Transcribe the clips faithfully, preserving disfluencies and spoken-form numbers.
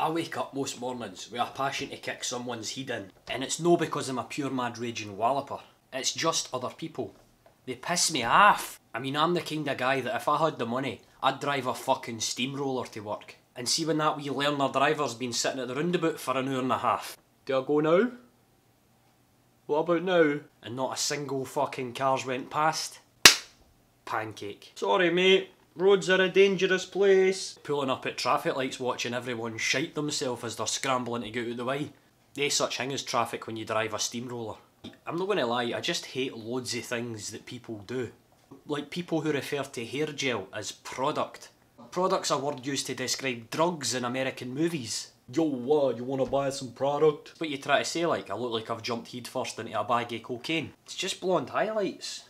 I wake up most mornings with a passion to kick someone's head in, and it's no because I'm a pure mad raging walloper. It's just other people. They piss me off. I mean, I'm the kind of guy that if I had the money, I'd drive a fucking steamroller to work. And see when that wee learner driver's been sitting at the roundabout for an hour and a half. Do I go now? What about now? And not a single fucking cars went past. Pancake. Sorry mate. Roads are a dangerous place. Pulling up at traffic lights watching everyone shite themselves as they're scrambling to get out of the way. There's such thing as traffic when you drive a steamroller. I'm not going to lie, I just hate loads of things that people do. Like people who refer to hair gel as product. Product's a word used to describe drugs in American movies. Yo, what, uh, you want to buy some product? But you try to say like, I look like I've jumped headfirst into a bag of cocaine. It's just blonde highlights.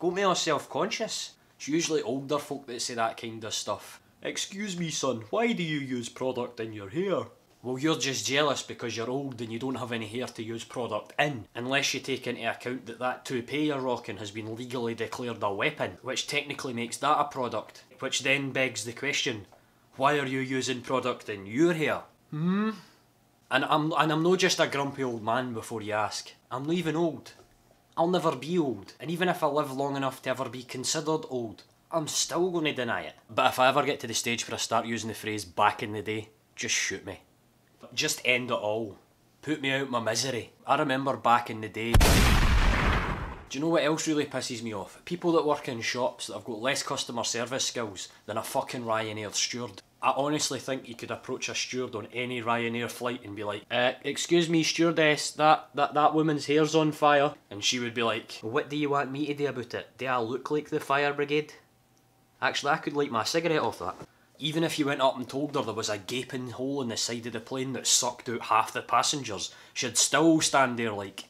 Go make us self-conscious. It's usually older folk that say that kind of stuff. Excuse me son, why do you use product in your hair? Well, you're just jealous because you're old and you don't have any hair to use product in. Unless you take into account that that toupee you're rocking has been legally declared a weapon, which technically makes that a product. Which then begs the question, why are you using product in your hair? Hmm? And I'm, and I'm not just a grumpy old man before you ask. I'm not even old. I'll never be old, and even if I live long enough to ever be considered old, I'm still going to deny it. But if I ever get to the stage where I start using the phrase back in the day, just shoot me. Just end it all. Put me out my misery. I remember back in the day. Do you know what else really pisses me off? People that work in shops that have got less customer service skills than a fucking Ryanair steward. I honestly think you could approach a steward on any Ryanair flight and be like, uh, excuse me stewardess, that, that, that woman's hair's on fire. And she would be like, what do you want me to do about it? Do I look like the fire brigade? Actually, I could light my cigarette off that. Even if you went up and told her there was a gaping hole in the side of the plane that sucked out half the passengers, she'd still stand there like...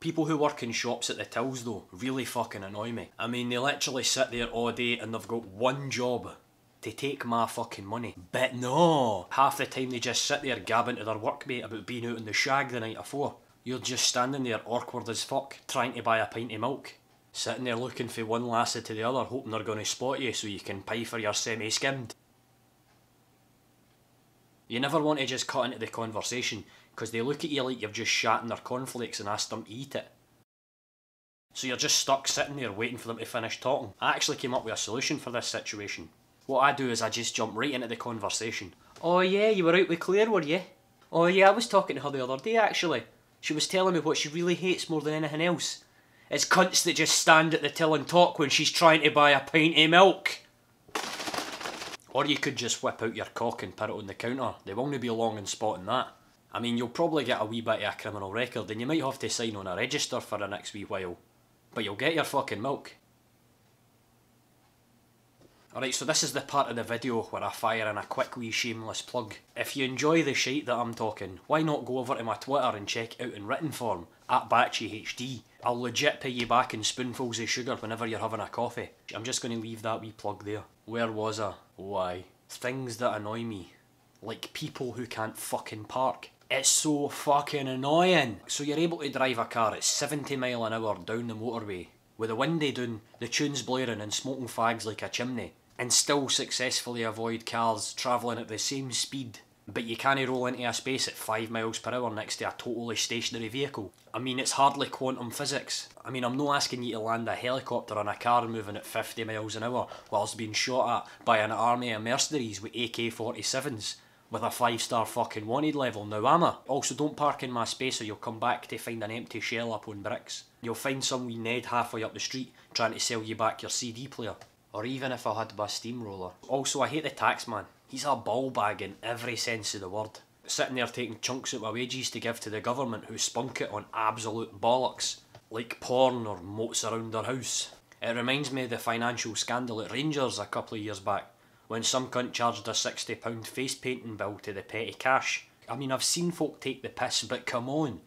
People who work in shops at the tills though really fucking annoy me. I mean, they literally sit there all day and they've got one job, to take my fucking money. But no! Half the time they just sit there gabbing to their workmate about being out in the shag the night afore. You're just standing there awkward as fuck, trying to buy a pint of milk. Sitting there looking for one lassie to the other, hoping they're going to spot you so you can pay for your semi-skimmed. You never want to just cut into the conversation, because they look at you like you've just shat in their cornflakes and asked them to eat it. So you're just stuck sitting there waiting for them to finish talking. I actually came up with a solution for this situation. What I do is I just jump right into the conversation. Oh yeah, you were out with Claire, were you? Oh yeah, I was talking to her the other day actually. She was telling me what she really hates more than anything else. It's cunts that just stand at the till and talk when she's trying to buy a pint of milk. Or you could just whip out your cock and put it on the counter. They won't be long in spotting that. I mean, you'll probably get a wee bit of a criminal record and you might have to sign on a register for the next wee while. But you'll get your fucking milk. Alright, so this is the part of the video where I fire in a quick wee shameless plug. If you enjoy the shite that I'm talking, why not go over to my Twitter and check out in written form, at Batchy H D. I'll legit pay you back in spoonfuls of sugar whenever you're having a coffee. I'm just going to leave that wee plug there. Where was I? Why? Things that annoy me. Like people who can't fucking park. It's so fucking annoying. So you're able to drive a car at seventy mile an hour down the motorway, with the window down, the tunes blaring and smoking fags like a chimney, and still successfully avoid cars travelling at the same speed. But you can't roll into a space at five miles per hour next to a totally stationary vehicle. I mean, it's hardly quantum physics. I mean, I'm not asking you to land a helicopter on a car moving at fifty miles an hour whilst being shot at by an army of mercenaries with A K forty-sevens with a five star fucking wanted level, now am I? Also, don't park in my space or you'll come back to find an empty shell up on bricks. You'll find some wee Ned halfway up the street trying to sell you back your C D player. Or even if I had my steamroller. Also, I hate the tax man. He's a ball bag in every sense of the word. Sitting there taking chunks out my wages to give to the government who spunk it on absolute bollocks. Like porn or moats around their house. It reminds me of the financial scandal at Rangers a couple of years back, when some cunt charged a sixty pound face painting bill to the petty cash. I mean, I've seen folk take the piss, but come on.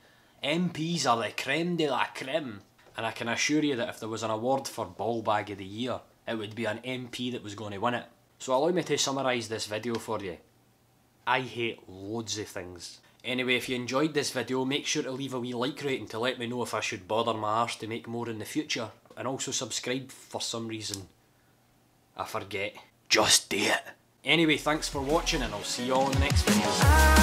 M Ps are the creme de la creme. And I can assure you that if there was an award for ball bag of the year, it would be an M P that was going to win it. So allow me to summarise this video for you. I hate loads of things. Anyway, if you enjoyed this video, make sure to leave a wee like rating to let me know if I should bother my arse to make more in the future. And also subscribe for some reason. I forget. Just do it. Anyway, thanks for watching and I'll see you all in the next video.